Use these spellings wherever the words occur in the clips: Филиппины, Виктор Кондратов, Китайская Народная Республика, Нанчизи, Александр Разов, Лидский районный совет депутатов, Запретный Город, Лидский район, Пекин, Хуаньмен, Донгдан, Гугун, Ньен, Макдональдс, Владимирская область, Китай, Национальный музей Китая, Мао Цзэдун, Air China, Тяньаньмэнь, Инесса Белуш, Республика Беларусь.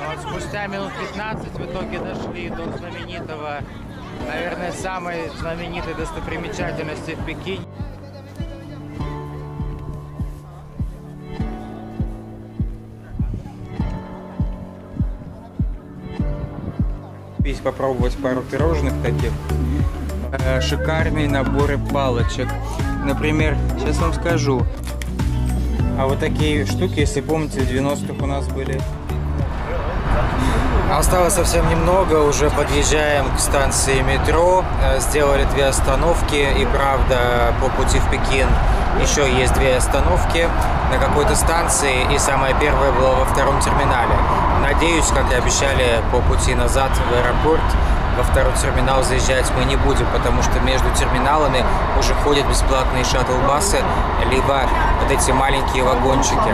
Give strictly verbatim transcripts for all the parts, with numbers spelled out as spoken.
Но спустя минут пятнадцать в итоге дошли до знаменитого, наверное, самой знаменитой достопримечательности в Пекине. Здесь попробовать пару пирожных таких. Шикарные наборы палочек. Например, сейчас вам скажу. А вот такие штуки, если помните, в девяностых у нас были. Осталось совсем немного, уже подъезжаем к станции метро. Сделали две остановки, и правда, по пути в Пекин еще есть две остановки на какой-то станции, и самая первая была во втором терминале. Надеюсь, как и обещали, по пути назад в аэропорт во второй терминал заезжать мы не будем, потому что между терминалами уже ходят бесплатные шаттл-басы, либо вот эти маленькие вагончики.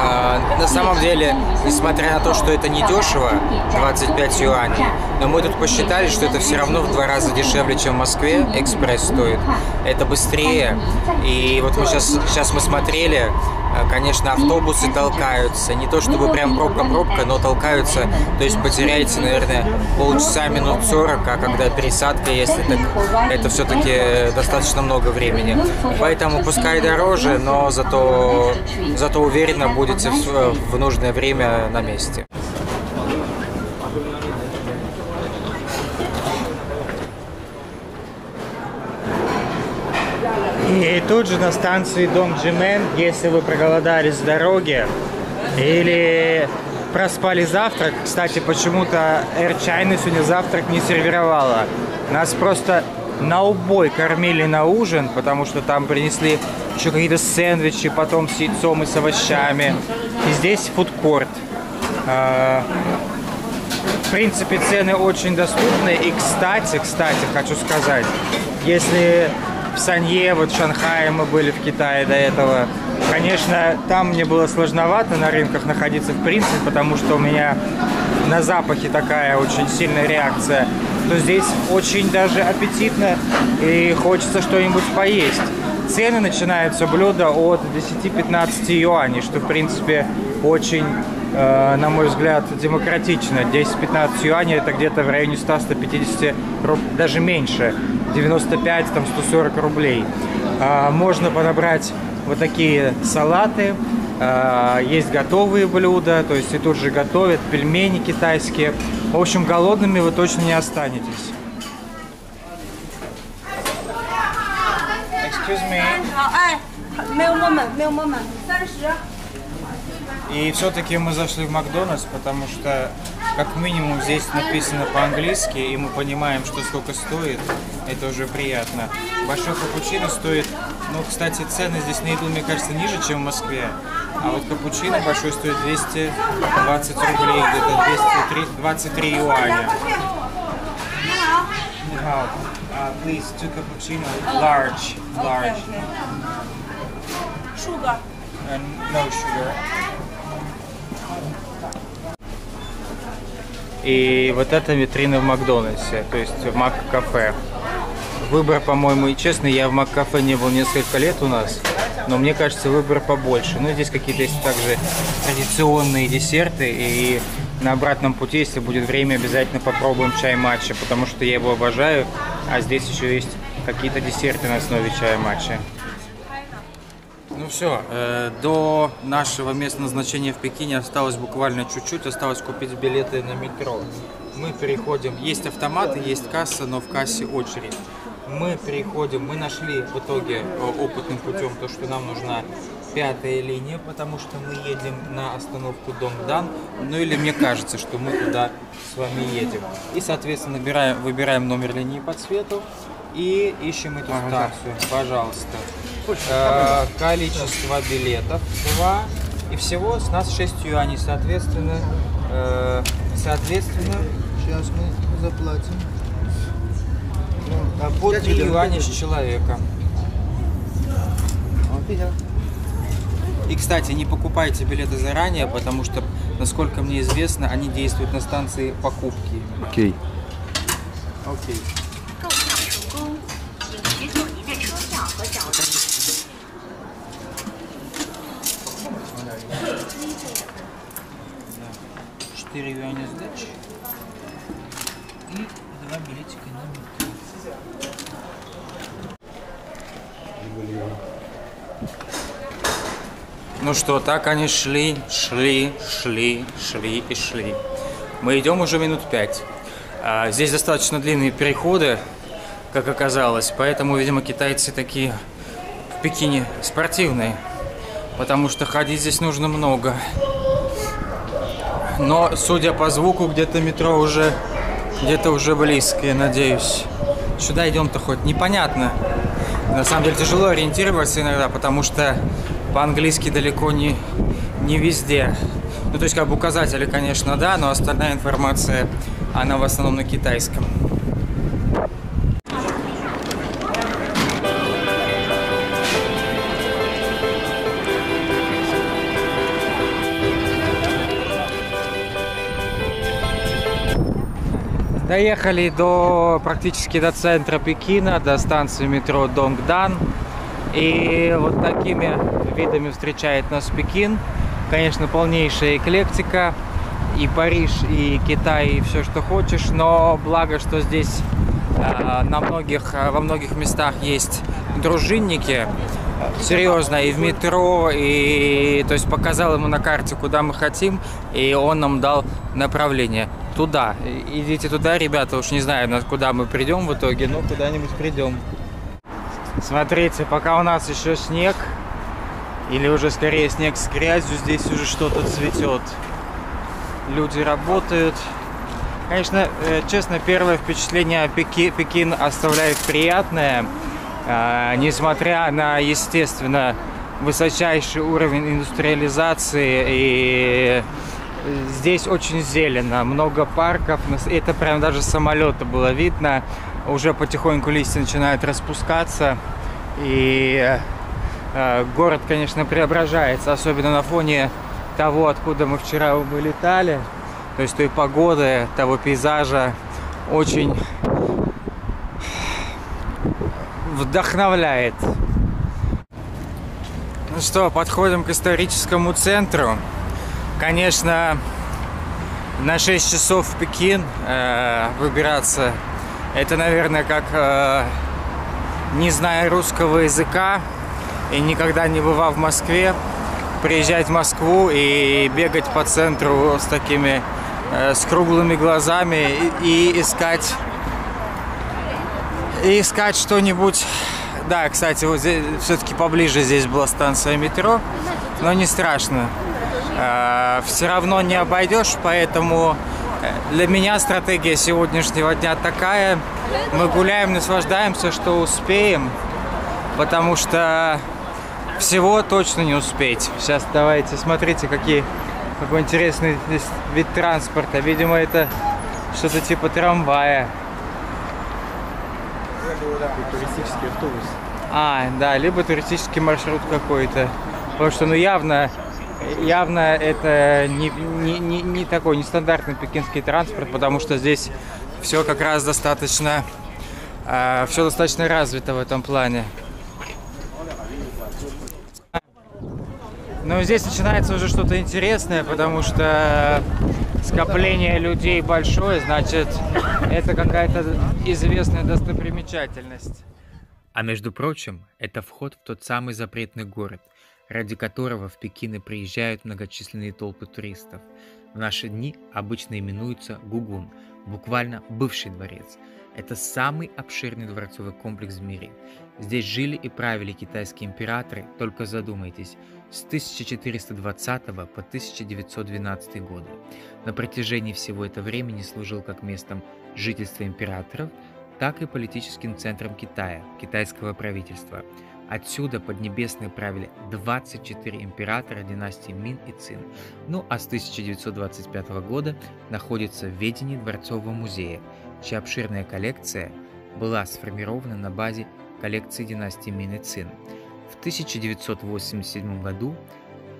А, на самом деле, несмотря на то, что это не дешево, двадцать пять юаней, но мы тут посчитали, что это все равно в два раза дешевле, чем в Москве экспресс стоит. Это быстрее. И вот мы сейчас, сейчас мы смотрели, конечно, автобусы толкаются. Не то чтобы прям пробка-пробка, но толкаются. То есть потеряете, наверное, полчаса, минут сорок, а когда пересадка есть, это, это все-таки достаточно много времени. Поэтому пускай дороже, но зато, зато уверенно будете в, в нужное время на месте. И тут же на станции Донгдан, если вы проголодались с дороги или проспали завтрак, кстати, почему-то Air China сегодня завтрак не сервировала. Нас просто на убой кормили на ужин, потому что там принесли еще какие-то сэндвичи, потом с яйцом и с овощами. И здесь фудкорт. В принципе, цены очень доступны. И, кстати, кстати, хочу сказать, если... В Санье, вот в Шанхае мы были, в Китае до этого. Конечно, там мне было сложновато на рынках находиться в принципе, потому что у меня на запахе такая очень сильная реакция. Но здесь очень даже аппетитно и хочется что-нибудь поесть. Цены начинаются блюда от десяти-пятнадцати юаней, что в принципе очень, э, на мой взгляд, демократично. десять-пятнадцать юаней это где-то в районе ста-ста пятидесяти, даже меньше. девяносто пять, там сто сорок рублей. А, можно подобрать вот такие салаты, а, есть готовые блюда, то есть и тут же готовят пельмени китайские. В общем, голодными вы точно не останетесь. И все-таки мы зашли в Макдональдс, потому что как минимум здесь написано по-английски, и мы понимаем, что сколько стоит. Это уже приятно. Большой капучино стоит, ну, кстати, цены здесь на еду, мне кажется, ниже, чем в Москве. А вот капучино большой стоит двести двадцать рублей, где-то двадцать три юаня. Uh, please, two cappuccino, large, large. Okay, okay. Sugar. And no sugar. И вот это витрина в Макдональдсе, то есть в Мак-кафе. Выбор, по-моему, и честно, я в Мак-кафе не был несколько лет у нас, но мне кажется, выбор побольше. Ну, здесь какие-то есть также традиционные десерты, и на обратном пути, если будет время, обязательно попробуем чай матча, потому что я его обожаю, а здесь еще есть какие-то десерты на основе чая матча. Ну все, э, до нашего места назначения в Пекине осталось буквально чуть-чуть, осталось купить билеты на метро. Мы переходим, есть автоматы, есть касса, но в кассе очередь. Мы переходим, мы нашли в итоге опытным путем то, что нам нужна пятая линия, потому что мы едем на остановку Донгдан, ну или мне кажется, что мы туда с вами едем. И, соответственно, набираем, выбираем номер линии по цвету и ищем эту станцию. Пожалуйста. Э, количество билетов два, и всего с нас шесть юаней, соответственно, э, соответственно, сейчас мы заплатим. А по три юаня с человека. И, кстати, не покупайте билеты заранее, потому что, насколько мне известно, они действуют на станции покупки. Окей. Окей. четыре юаня сдачи и два билетика на метро. Ну что, так они шли, шли, шли, шли и шли. Мы идем уже минут пять. А, здесь достаточно длинные переходы, как оказалось, поэтому, видимо, китайцы такие в Пекине спортивные, потому что ходить здесь нужно много. Но, судя по звуку, где-то метро уже, где-то уже близко, я надеюсь. Сюда идем-то хоть непонятно. На самом деле тяжело ориентироваться иногда, потому что по-английски далеко не, не везде. Ну, то есть, как бы указатели, конечно, да, но остальная информация, она в основном на китайском. Доехали до, практически до центра Пекина, до станции метро Донгдан. И вот такими видами встречает нас Пекин. Конечно, полнейшая эклектика. И Париж, и Китай, и все, что хочешь. Но благо, что здесь э, на многих, во многих местах есть дружинники. Серьезно, и в метро, и... То есть показал ему на карте, куда мы хотим, и он нам дал направление. Туда. Идите туда, ребята, уж не знаю, куда мы придем в итоге, но куда-нибудь придем. Смотрите, пока у нас еще снег, или уже скорее снег с грязью, здесь уже что-то цветет. Люди работают. Конечно, честно, первое впечатление Пеки, Пекин оставляет приятное, несмотря на, естественно, высочайший уровень индустриализации. И здесь очень зелено, много парков, это прям даже с самолета было видно. Уже потихоньку листья начинают распускаться, и город, конечно, преображается, особенно на фоне того, откуда мы вчера вылетали, то есть той погоды, того пейзажа, очень вдохновляет. Ну что, подходим к историческому центру. Конечно, на шесть часов в Пекин э, выбираться, это, наверное, как э, не зная русского языка и никогда не бывав в Москве, приезжать в Москву и бегать по центру с такими, э, с круглыми глазами и, и искать, и искать что-нибудь. Да, кстати, вот все-таки поближе здесь была станция метро, но не страшно. Все равно не обойдешь, поэтому для меня стратегия сегодняшнего дня такая. Мы гуляем, наслаждаемся, что успеем, потому что всего точно не успеть. Сейчас давайте, смотрите, какие, какой интересный здесь вид транспорта. Видимо, это что-то типа трамвая. Туристический автобус. А, да, либо туристический маршрут какой-то. Потому что, ну, явно... Явно это не, не, не, не такой нестандартный пекинский транспорт, потому что здесь все как раз достаточно, э, все достаточно развито в этом плане. Но здесь начинается уже что-то интересное, потому что скопление людей большое, значит, это какая-то известная достопримечательность. А между прочим, это вход в тот самый запретный город, ради которого в Пекин приезжают многочисленные толпы туристов. В наши дни обычно именуется Гугун, буквально бывший дворец. Это самый обширный дворцовый комплекс в мире. Здесь жили и правили китайские императоры, только задумайтесь, с тысяча четыреста двадцатого по тысяча девятьсот двенадцатый годы. На протяжении всего этого времени служил как местом жительства императоров, так и политическим центром Китая, китайского правительства. Отсюда поднебесные правили двадцать четыре императора династии Мин и Цин. Ну а с тысяча девятьсот двадцать пятого года находится в ведении Дворцового музея, чья обширная коллекция была сформирована на базе коллекции династии Мин и Цин. В тысяча девятьсот восемьдесят седьмом году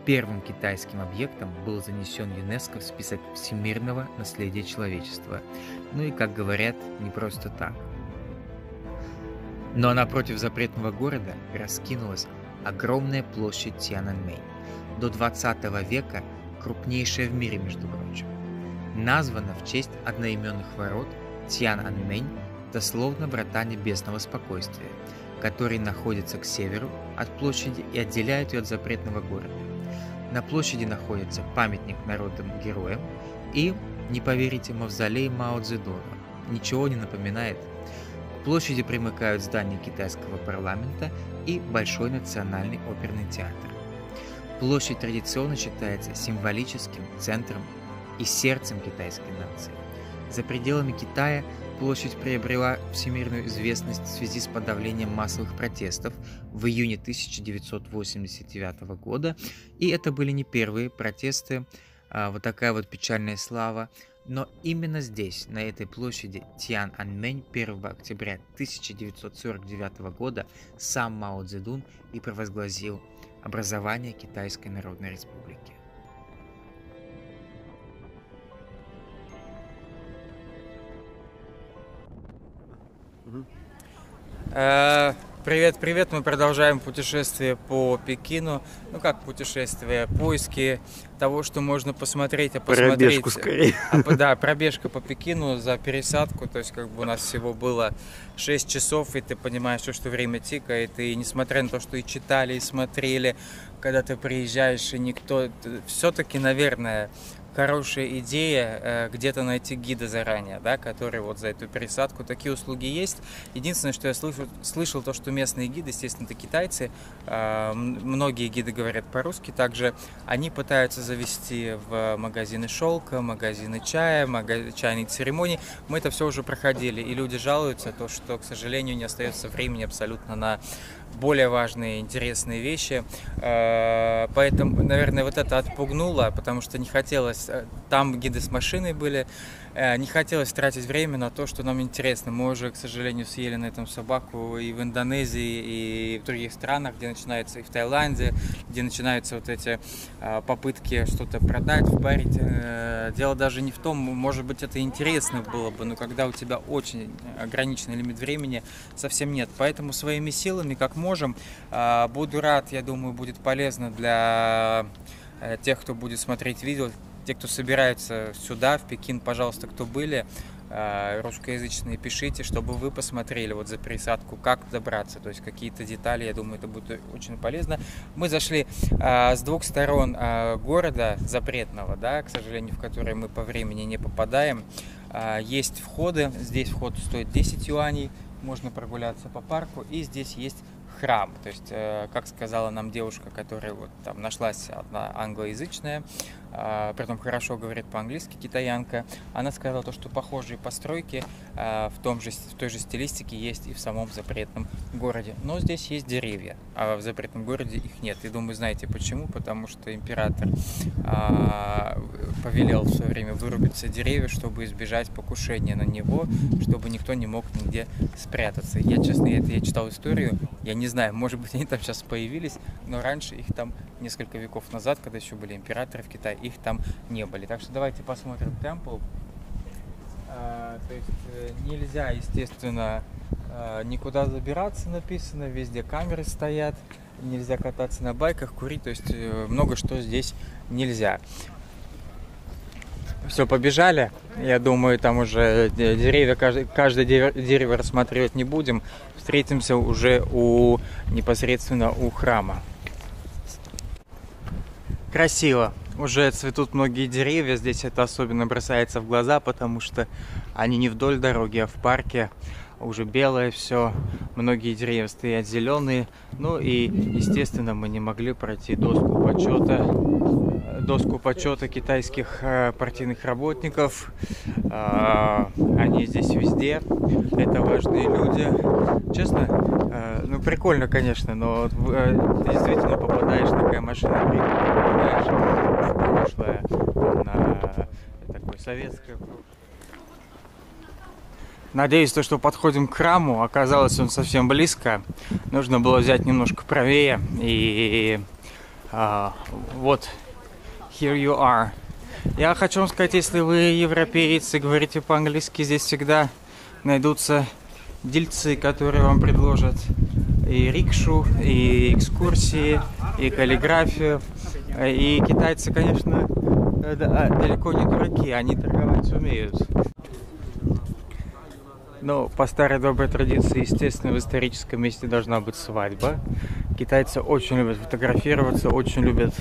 первым китайским объектом был занесен ЮНЕСКО в список всемирного наследия человечества. Ну и, как говорят, не просто так. Но напротив запретного города раскинулась огромная площадь Тяньаньмэнь, до двадцатого века крупнейшая в мире, между прочим. названа в честь одноименных ворот Тяньаньмэнь, дословно врата небесного спокойствия, которые находятся к северу от площади и отделяют ее от Запретного города. На площади находится памятник народным героям и, не поверите, мавзолей Мао Цзэдуна. Ничего не напоминает. К площади примыкают здания китайского парламента и Большой национальный оперный театр. Площадь традиционно считается символическим центром и сердцем китайской нации. За пределами Китая площадь приобрела всемирную известность в связи с подавлением массовых протестов в июне тысяча девятьсот восемьдесят девятого года, и это были не первые протесты, а вот такая вот печальная слава. Но именно здесь, на этой площади Тяньаньмэнь, первого октября тысяча девятьсот сорок девятого года сам Мао Цзэдун и провозгласил образование Китайской Народной Республики. Привет, привет! Мы продолжаем путешествие по Пекину. Ну как путешествие, поиски того, что можно посмотреть, а посмотреть. Пробежку скорее. А, да, пробежка по Пекину за пересадку. То есть как бы у нас всего было шесть часов, и ты понимаешь, что время тикает. И несмотря на то, что и читали, и смотрели, когда ты приезжаешь, и никто... Все-таки, наверное, хорошая идея где-то найти гида заранее, да, который вот за эту пересадку. Такие услуги есть. Единственное, что я слышу, слышал, то, что местные гиды, естественно, это китайцы, многие гиды говорят по-русски также, они пытаются завести в магазины шелка, магазины чая, магаз... чайные церемонии. Мы это все уже проходили, и люди жалуются, то, что, к сожалению, не остается времени абсолютно на более важные, интересные вещи. Поэтому, наверное, вот это отпугнуло, потому что не хотелось... Там гиды с машиной были. Не хотелось тратить время на то, что нам интересно. Мы уже, к сожалению, съели на этом собаку и в Индонезии, и в других странах, где начинается, и в Таиланде, где начинаются вот эти попытки что-то продать, впарить. Дело даже не в том, может быть, это интересно было бы, но когда у тебя очень ограниченный лимит времени, совсем нет. Поэтому своими силами, как можем, буду рад, я думаю, будет полезно для тех, кто будет смотреть видео, те, кто собирается сюда, в Пекин, пожалуйста, кто были, русскоязычные, пишите, чтобы вы посмотрели вот за пересадку, как добраться, то есть какие-то детали, я думаю, это будет очень полезно. Мы зашли а, с двух сторон а, города запретного, да, к сожалению, в который мы по времени не попадаем. А, есть входы, здесь вход стоит десять юаней, можно прогуляться по парку, и здесь есть храм, то есть, как сказала нам девушка, которая вот там нашлась, одна англоязычная, притом хорошо говорит по-английски, китаянка, она сказала то, что похожие постройки в том же, в той же стилистике есть и в самом Запретном городе, но здесь есть деревья, а в Запретном городе их нет. И думаю, знаете почему? Потому что император повелел в свое время вырубить все деревья, чтобы избежать покушения на него, чтобы никто не мог нигде спрятаться. Я, честно, это я читал историю, я не Не знаю, может быть, они там сейчас появились, но раньше их там несколько веков назад, когда еще были императоры в Китае, их там не были. Так что давайте посмотрим темпл. А, то есть нельзя, естественно, никуда забираться, написано, везде камеры стоят, нельзя кататься на байках, курить, то есть много что здесь нельзя. Все, побежали. Я думаю, там уже деревья, каждое дерево рассматривать не будем. Встретимся уже у, непосредственно у храма. Красиво. Уже цветут многие деревья. Здесь это особенно бросается в глаза, потому что они не вдоль дороги, а в парке. Уже белое все, многие деревья стоят зеленые. Ну и, естественно, мы не могли пройти доску почета, доску почета китайских партийных работников. Они здесь везде, это важные люди. Честно, ну прикольно, конечно, но действительно попадаешь, такая машина, попадаешь в прошлое, на такое советское. Надеюсь, то, что подходим к храму, оказалось, он совсем близко. Нужно было взять немножко правее. И uh, вот, here you are. Я хочу вам сказать, если вы европеец и говорите по-английски, здесь всегда найдутся дельцы, которые вам предложат и рикшу, и экскурсии, и каллиграфию. И китайцы, конечно, далеко не дураки, они торговать умеют. Ну, по старой доброй традиции, естественно, в историческом месте должна быть свадьба. Китайцы очень любят фотографироваться, очень любят,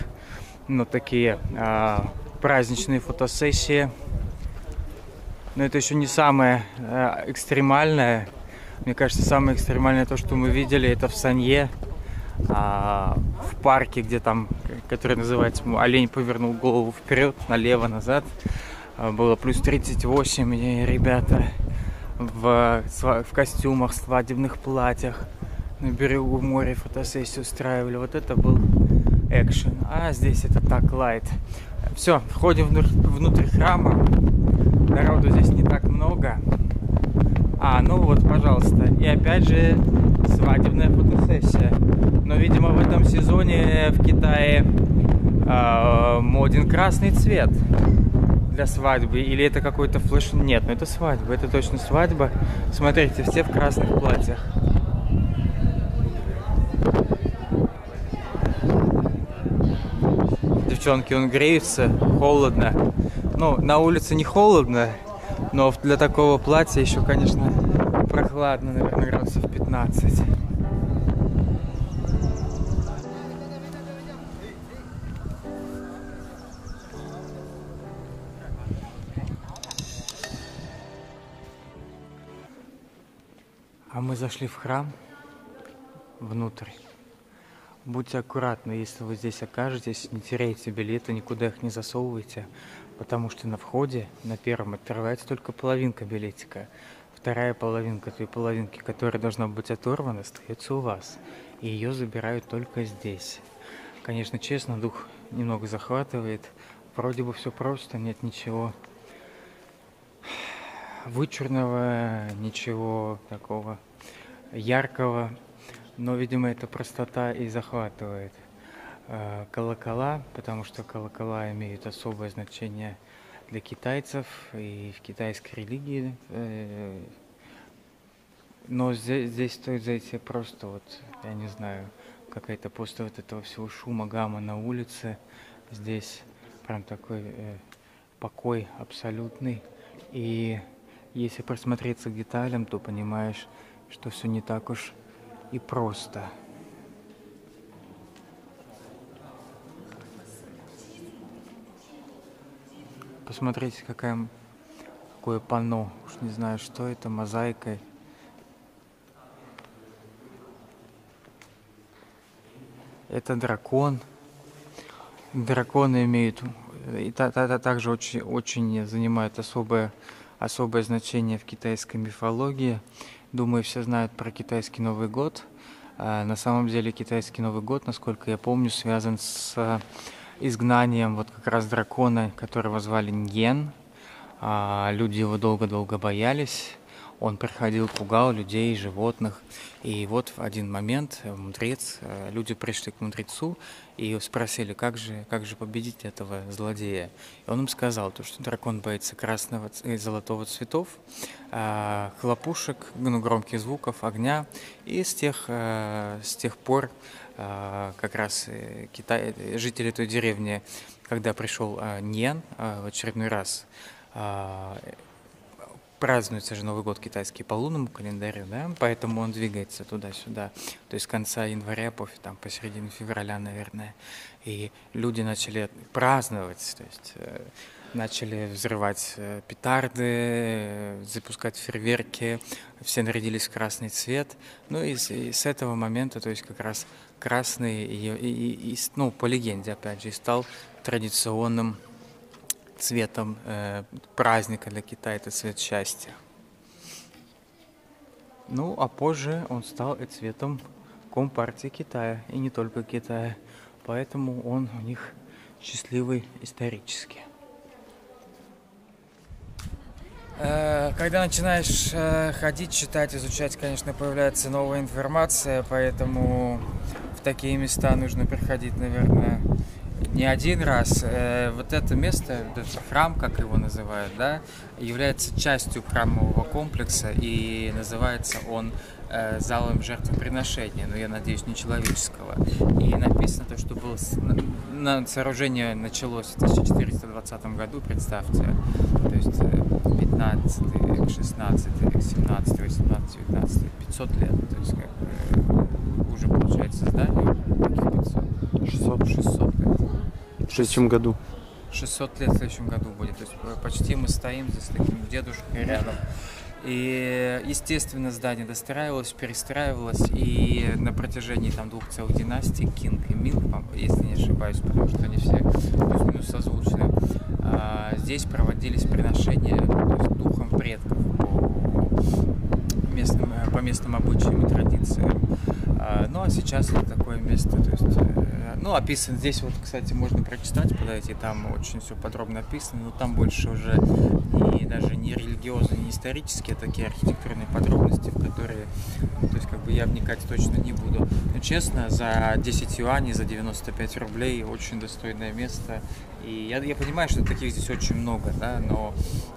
ну, такие а, праздничные фотосессии. Но это еще не самое а, экстремальное. Мне кажется, самое экстремальное то, что мы видели, это в Санье, а, в парке, где там, который называется, олень повернул голову вперед, налево, назад. А, было плюс тридцать восемь, и ребята в, в костюмах, свадебных платьях на берегу моря фотосессию устраивали. Вот это был экшен. А здесь это так, лайт. Все, входим внутрь, внутрь храма. Народу здесь не так много. А, ну вот, пожалуйста. И опять же свадебная фотосессия. Но, видимо, в этом сезоне в Китае э, моден красный цвет для свадьбы. Или это какой-то флеш... Нет, ну это свадьба. Это точно свадьба. Смотрите, все в красных платьях. Девчонки, он греется. Холодно. Ну, на улице не холодно. Но для такого платья еще, конечно, прохладно, наверное, градусов пятнадцать. А мы зашли в храм внутрь. Будьте аккуратны, если вы здесь окажетесь, не теряйте билеты, никуда их не засовывайте. Потому что на входе, на первом, отрывается только половинка билетика. Вторая половинка той половинки, которая должна быть оторвана, остается у вас. И ее забирают только здесь. Конечно, честно, дух немного захватывает. Вроде бы все просто, нет ничего вычурного, ничего такого яркого. Но, видимо, эта простота и захватывает. Колокола, потому что колокола имеют особое значение для китайцев и в китайской религии. Но здесь, здесь стоит зайти просто, вот, я не знаю, какая-то после вот этого всего шума, гамма на улице. Здесь прям такой э, покой абсолютный. И если присмотреться к деталям, то понимаешь, что все не так уж и просто. Посмотрите, какая, какое панно. Уж не знаю, что это, мозаикой. Это дракон. Драконы имеют... И та, та, та, также очень, очень занимает особое, особое значение в китайской мифологии. Думаю, все знают про китайский Новый год. А на самом деле, китайский Новый год, насколько я помню, связан с... изгнанием вот как раз дракона, которого звали Ньен. А, люди его долго-долго боялись. Он приходил, пугал людей, животных. И вот в один момент мудрец, люди пришли к мудрецу и спросили, как же, как же победить этого злодея. И он им сказал, то, что дракон боится красного и золотого цветов, а, хлопушек, ну, громких звуков, огня. И с тех, а, с тех пор как раз китай... жители той деревни, когда пришел Ньен в очередной раз, празднуется же Новый год китайский по лунному календарю, да? Поэтому он двигается туда-сюда, то есть с конца января по, там, посередине февраля, наверное, и люди начали праздновать, то есть начали взрывать петарды, запускать фейерверки, все нарядились в красный цвет. Ну и с, и с этого момента, то есть как раз красный, и, и, и, ну, по легенде, опять же, стал традиционным цветом э, праздника для Китая, это цвет счастья. Ну, а позже он стал и цветом Компартии Китая, и не только Китая, поэтому он у них счастливый исторически. Когда начинаешь ходить, читать, изучать, конечно, появляется новая информация, поэтому в такие места нужно приходить, наверное, не один раз. Э, вот это место, храм, как его называют, да, является частью храмового комплекса, и называется он э, залом жертвоприношения, но я надеюсь, не человеческого. И написано то, что было с... на... сооружение началось в тысяча четыреста двадцатом году, представьте, то есть пятнадцатый, шестнадцатый, семнадцатый, восемнадцатый, девятнадцатый, пятьсот лет, то есть как э, уже получается здание. шестьсот. шестьсот. В следующем году. шестьсот лет в следующем году будет. То есть почти мы стоим здесь с таким дедушкой рядом. И, естественно, здание достраивалось, перестраивалось. И на протяжении там двух целых династий, Кинг и Минг, если не ошибаюсь, потому что они все плюс-минус созвучны, здесь проводились приношения духом предков по местным, по местным обычаям и традициям. Ну а сейчас это такое место, то есть, ну, описано здесь, вот, кстати, можно прочитать, подойти, там очень все подробно описано, но там больше уже и даже не религиозные, не исторические, а такие архитектурные подробности, в которые, ну, то есть, как бы я вникать точно не буду. Но честно, за десять юаней, за девяносто пять рублей очень достойное место. И я, я понимаю, что таких здесь очень много, да, но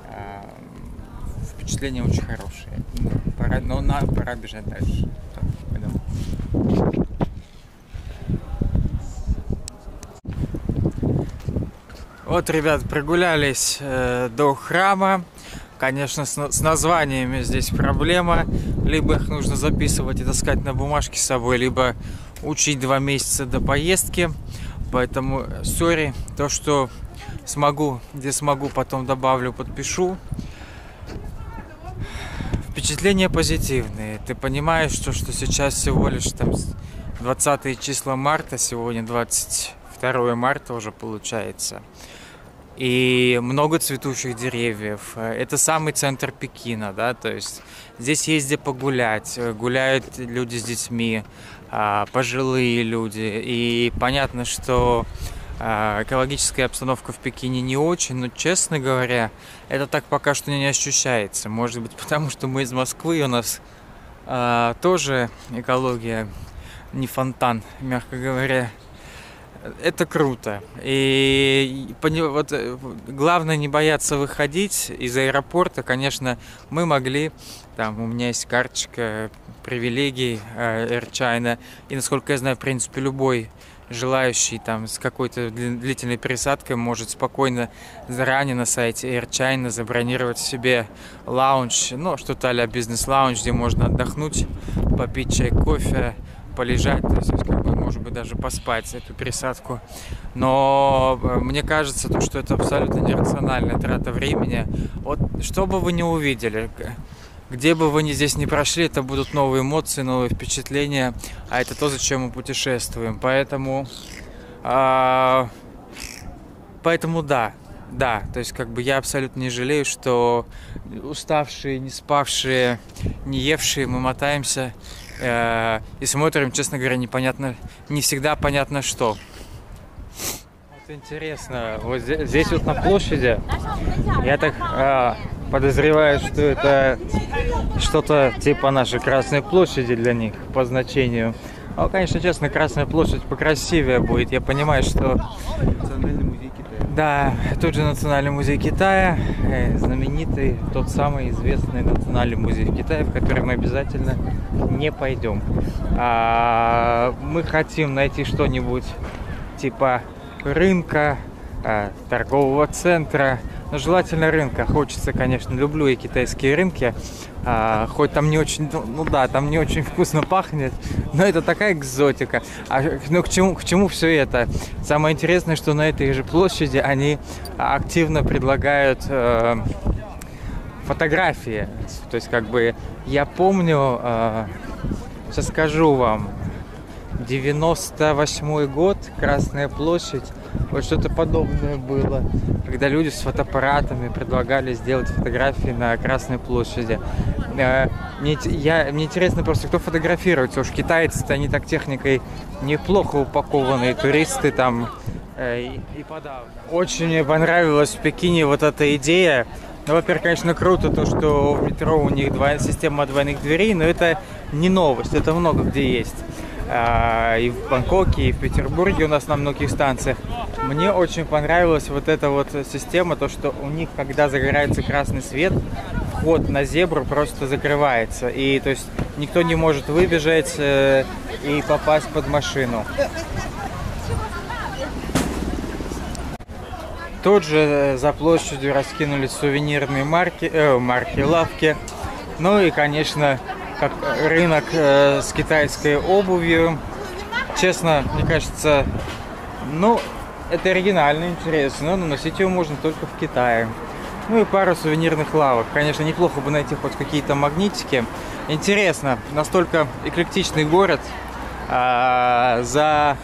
э, впечатления очень хорошие. Но пора, но на, пора бежать дальше. Вот, ребят, прогулялись э, до храма. Конечно, с, с названиями здесь проблема. Либо их нужно записывать и таскать на бумажке с собой, либо учить два месяца до поездки. Поэтому, сори, то, что смогу, где смогу, потом добавлю, подпишу. Впечатления позитивные. Ты понимаешь, что, что сейчас всего лишь там двадцатое число марта, сегодня двадцать второе марта уже получается. И много цветущих деревьев. Это самый центр Пекина, да, то есть здесь есть где погулять. Гуляют люди с детьми, пожилые люди. И понятно, что экологическая обстановка в Пекине не очень, но, честно говоря, это так пока что не ощущается. Может быть, потому что мы из Москвы, и у нас тоже экология не фонтан, мягко говоря. Это круто. И вот, главное не бояться выходить из аэропорта. Конечно, мы могли, там у меня есть карточка привилегий Air China, и, насколько я знаю, в принципе, любой желающий там с какой-то длительной пересадкой может спокойно заранее на сайте Air China забронировать себе лаунж, ну, что-то а-ля бизнес-лаунж, где можно отдохнуть, попить чай, кофе, полежать, то есть, как бы, может быть, даже поспать эту пересадку. Но мне кажется, то, что это абсолютно нерациональная трата времени. Вот что бы вы ни увидели, где бы вы ни здесь не прошли, это будут новые эмоции, новые впечатления, а это то, зачем мы путешествуем. Поэтому, а, поэтому да, да, то есть, как бы, я абсолютно не жалею, что уставшие, не спавшие, не евшие мы мотаемся и смотрим, честно говоря, непонятно, не всегда понятно, что. Вот интересно, вот здесь, здесь вот на площади, я так э, подозреваю, что это что-то типа нашей Красной площади для них по значению. Ну, конечно, честно, Красная площадь покрасивее будет. Я понимаю, что... Национальный музей Китая. Да, тут же Национальный музей Китая, знаменитый, тот самый известный Национальный музей Китая, в который мы обязательно не пойдем. А, мы хотим найти что-нибудь типа рынка, торгового центра, но желательно рынка. Хочется, конечно, люблю и китайские рынки, а, хоть там не очень, ну да, там не очень вкусно пахнет, но это такая экзотика. А, ну к чему, к чему все это? Самое интересное, что на этой же площади они активно предлагают э, фотографии. То есть, как бы, я помню, э, сейчас скажу вам, девяносто восьмой год, Красная площадь, вот что-то подобное было, когда люди с фотоаппаратами предлагали сделать фотографии на Красной площади. Мне, я, мне интересно просто, кто фотографируется. Уж китайцы-то, они так техникой неплохо упакованы, туристы там и, и подавно. Очень мне понравилась в Пекине вот эта идея. Ну, во-первых, конечно, круто то, что в метро у них двойная, система двойных дверей, но это не новость, это много где есть. и в Бангкоке, и в Петербурге у нас на многих станциях. Мне очень понравилась вот эта вот система, то что у них, когда загорается красный свет, вход на зебру просто закрывается. И то есть никто не может выбежать и попасть под машину. Тут же за площадью раскинулись сувенирные марки, э, марки, лавки. Ну и, конечно, как рынок э, с китайской обувью. Честно, мне кажется, ну, это оригинально, интересно, но носить его можно только в Китае. Ну и пару сувенирных лавок. Конечно, неплохо бы найти хоть какие-то магнитики. Интересно, настолько эклектичный город э, за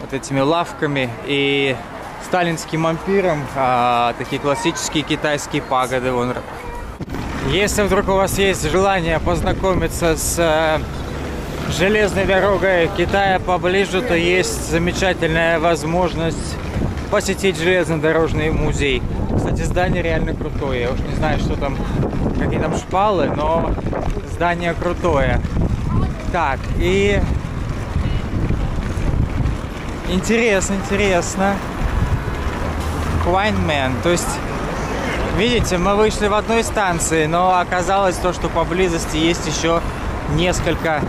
вот этими лавками и сталинским ампиром, а, такие классические китайские пагоды. Вон. Если вдруг у вас есть желание познакомиться с а, железной дорогой Китая поближе, то есть замечательная возможность посетить железнодорожный музей. Кстати, здание реально крутое. Я уж не знаю, что там, какие там шпалы, но здание крутое. Так, и интересно, интересно. Хуаньмен. То есть, видите, мы вышли в одной станции, но оказалось то, что поблизости есть еще несколько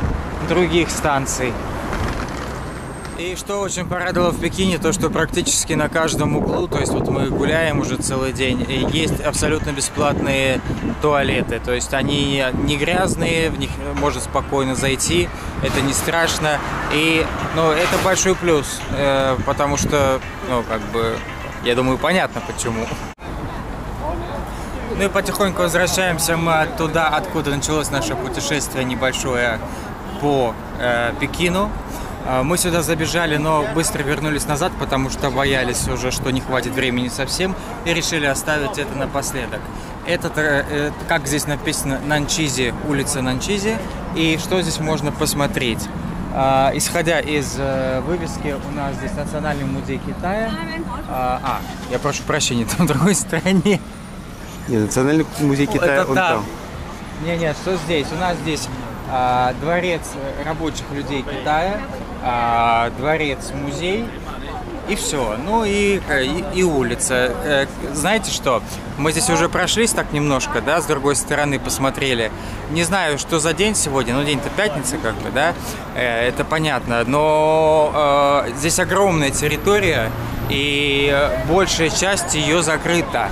других станций. И что очень порадовало в Пекине, то что практически на каждом углу, то есть вот мы гуляем уже целый день, и есть абсолютно бесплатные туалеты. То есть они не грязные, в них можно спокойно зайти, это не страшно. И, ну, это большой плюс, потому что, ну, как бы... Я думаю, понятно почему. Ну и потихоньку возвращаемся мы туда, откуда началось наше путешествие небольшое по э, Пекину. Мы сюда забежали, но быстро вернулись назад, потому что боялись уже, что не хватит времени совсем, и решили оставить это напоследок. Это, э, как здесь написано, Нанчизи, улица Нанчизи, и что здесь можно посмотреть. Исходя из вывески, у нас здесь Национальный музей Китая. А, я прошу прощения, там в другой стороне. Не, Национальный музей Китая, это он там. там. Не, не, что здесь? У нас здесь а, дворец рабочих людей Китая, а, дворец-музей и все. Ну и, и, и улица. Знаете что? Мы здесь уже прошлись так немножко, да, с другой стороны посмотрели. Не знаю, что за день сегодня, но день-то пятница как бы, да, это понятно. Но э, здесь огромная территория, и большая часть ее закрыта.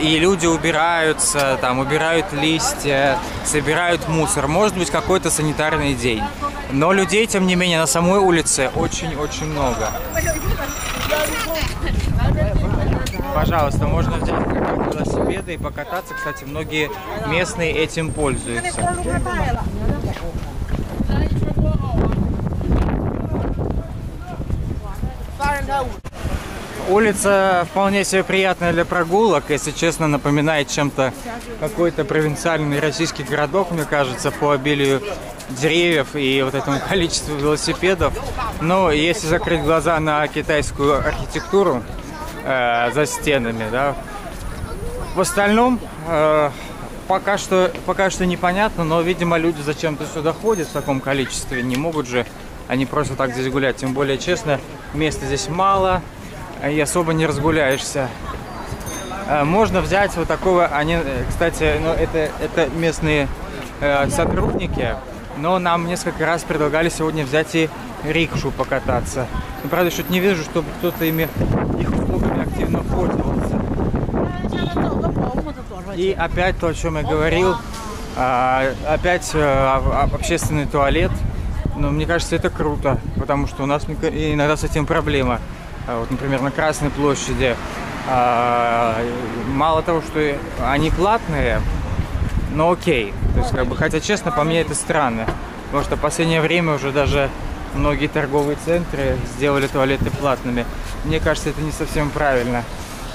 И люди убираются, там, убирают листья, собирают мусор. Может быть, какой-то санитарный день. Но людей, тем не менее, на самой улице очень-очень много. Пожалуйста, можно взять велосипеды и покататься. Кстати, многие местные этим пользуются. Улица вполне себе приятная для прогулок. Если честно, напоминает чем-то какой-то провинциальный российский городок, мне кажется, по обилию деревьев и вот этому количеству велосипедов. Но если закрыть глаза на китайскую архитектуру э, за стенами, да, в остальном э, пока что, пока что непонятно, но, видимо, люди зачем-то сюда ходят в таком количестве. Не могут же они просто так здесь гулять. Тем более, честно, места здесь мало. И особо не разгуляешься. Можно взять вот такого, они, кстати, ну, это, это местные э, сотрудники, но нам несколько раз предлагали сегодня взять и рикшу покататься. Но, правда, я что-то не вижу, чтобы кто-то ими, их услугами активно пользовался. И опять то, о чем я говорил, э, опять э, общественный туалет. Но мне кажется, это круто, потому что у нас иногда с этим проблема. Вот, например, на Красной площади а, мало того, что они платные, но окей. То есть, как бы, хотя, честно, по мне это странно. Потому что в последнее время уже даже многие торговые центры сделали туалеты платными. Мне кажется, это не совсем правильно.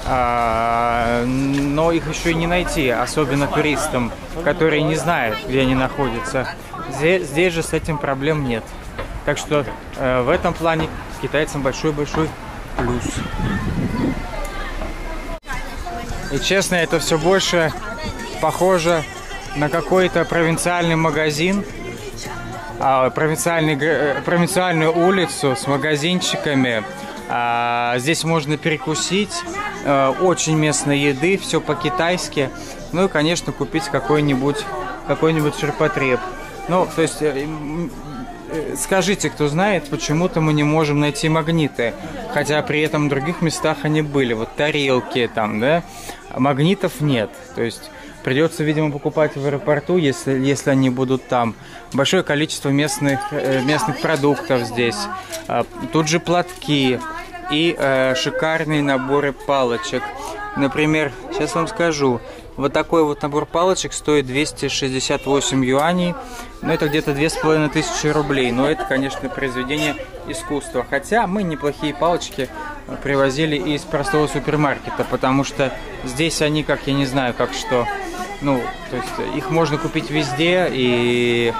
А, но их еще не найти, особенно туристам, которые не знают, где они находятся. Здесь, здесь же с этим проблем нет. Так что э, в этом плане китайцам большой-большой плюс. И честно, это все больше похоже на какой-то провинциальный магазин, провинциальный, провинциальную улицу с магазинчиками. Здесь можно перекусить, очень местной еды, все по-китайски. Ну и, конечно, купить какой-нибудь какой-нибудь ширпотреб. Ну, то есть, скажите, кто знает, почему-то мы не можем найти магниты. Хотя при этом в других местах они были. Вот тарелки там, да? Магнитов нет. То есть придется, видимо, покупать в аэропорту, если, если они будут там. Большое количество местных, местных продуктов здесь. Тут же платки и э, шикарные наборы палочек. Например, сейчас вам скажу. Вот такой вот набор палочек стоит двести шестьдесят восемь юаней. Ну, это где-то две с половиной тысячи рублей. Но это, конечно, произведение искусства. Хотя мы неплохие палочки привозили из простого супермаркета. Потому что здесь они, как я не знаю, как что... Ну, то есть их можно купить везде и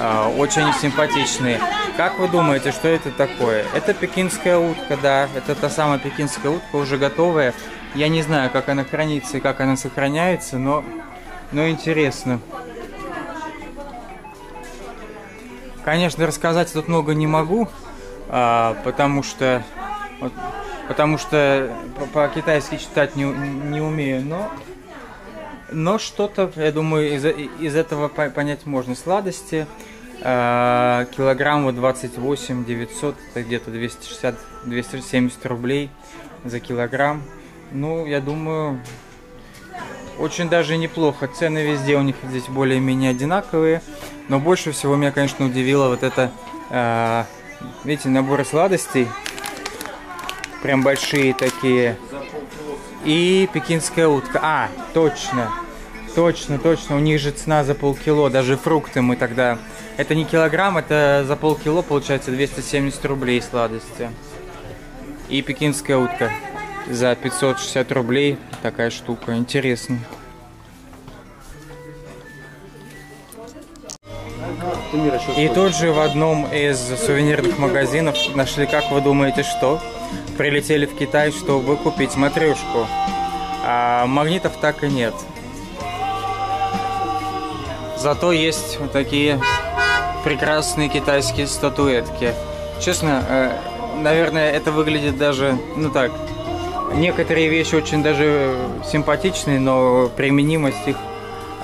э, очень симпатичные. Как вы думаете, что это такое? Это пекинская утка, да. Это та самая пекинская утка, уже готовая. Я не знаю, как она хранится и как она сохраняется, но, но интересно. Конечно, рассказать тут много не могу, потому что, потому что по-китайски читать не, не умею, но, но что-то, я думаю, из, из этого понять можно. Сладости, килограмм двадцать восемь девятьсот, это где-то двести шестьдесят — двести семьдесят рублей за килограмм. Ну, я думаю, очень даже неплохо. Цены везде у них здесь более-менее одинаковые. Но больше всего меня, конечно, удивило вот это, э, видите, наборы сладостей. Прям большие такие. И пекинская утка. А, точно, точно, точно. У них же цена за полкило. Даже фрукты мы тогда... Это не килограмм, это за полкило, получается, двести семьдесят рублей сладости. И пекинская утка. За пятьсот шестьдесят рублей такая штука. Интересно. И тут же в одном из сувенирных магазинов нашли, как вы думаете, что? Прилетели в Китай, чтобы купить матрешку. А магнитов так и нет. Зато есть вот такие прекрасные китайские статуэтки. Честно, наверное, это выглядит даже, ну так... Некоторые вещи очень даже симпатичные, но применимость их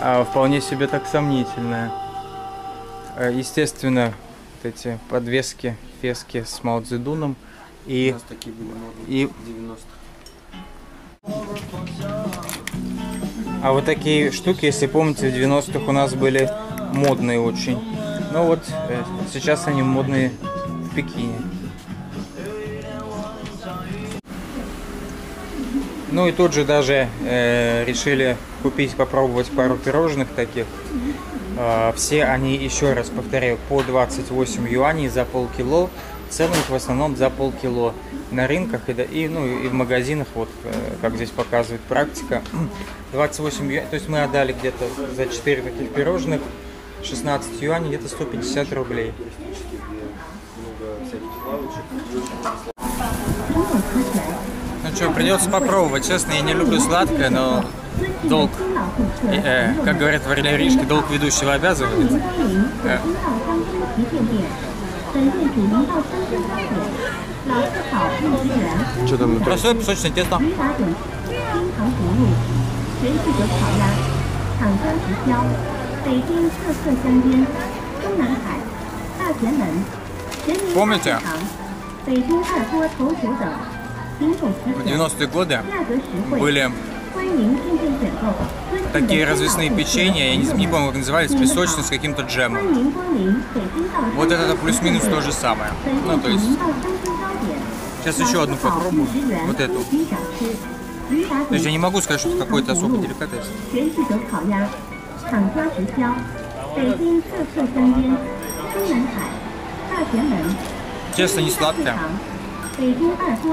а, вполне себе так сомнительная. А, естественно, вот эти подвески, фески с Мао Цзэдуном. И, У нас такие были и... девяностых. А вот такие штуки, если помните, в девяностых у нас были модные очень. Ну вот, сейчас они модные в Пекине. Ну и тут же даже э, решили купить, попробовать пару пирожных таких. Э, все они, еще раз повторяю, по двадцать восемь юаней за полкило. Цены их в основном за полкило на рынках и, и, ну, и в магазинах, вот э, как здесь показывает практика. двадцать восемь юаней, то есть мы отдали где-то за четыре таких пирожных, шестнадцать юаней, где-то сто пятьдесят рублей. Ну что, придется попробовать. Честно, я не люблю сладкое, но долг, э, как говорят в «Орел и решке», долг ведущего обязывает. Э. Что там внутри? Простое песочное тесто. Помните? В девяностые годы были такие развесные печенья, я не помню, как назывались, песочные с каким-то джемом. Вот это плюс-минус то же самое. Ну, то есть... Сейчас еще одну попробую, вот эту. То есть я не могу сказать, что это какой-то особый деликатес. Тесто не сладкое. Кстати,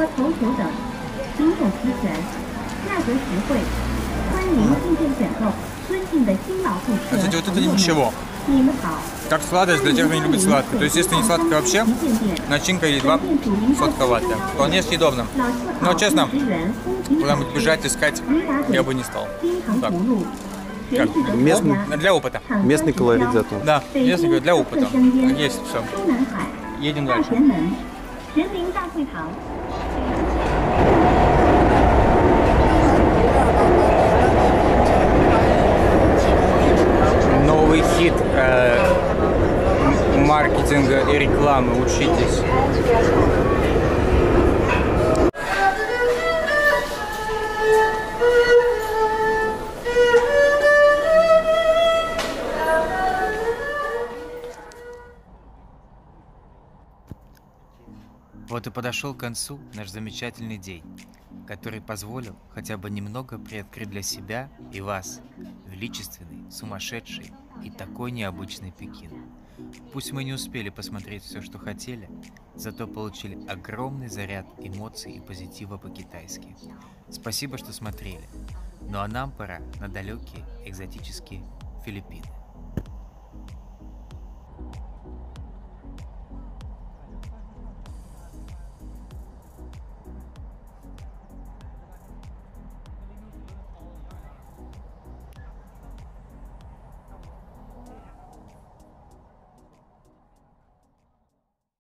вот это ничего. Как сладость для тех, кто не любит сладкое. То есть, если не сладкое вообще, начинка едва сладковатая. Вполне съедобно. Но, честно, куда-нибудь бежать, искать я бы не стал. Так. Как? Местный, для опыта. Местный колорит зато. Да, местный колорит для опыта. Есть все. Едем дальше. Новый хит э, маркетинга и рекламы. Учитесь. Вот и подошел к концу наш замечательный день, который позволил хотя бы немного приоткрыть для себя и вас величественный, сумасшедший и такой необычный Пекин. Пусть мы не успели посмотреть все, что хотели, зато получили огромный заряд эмоций и позитива по-китайски. Спасибо, что смотрели. Ну а нам пора на далекие экзотические Филиппины.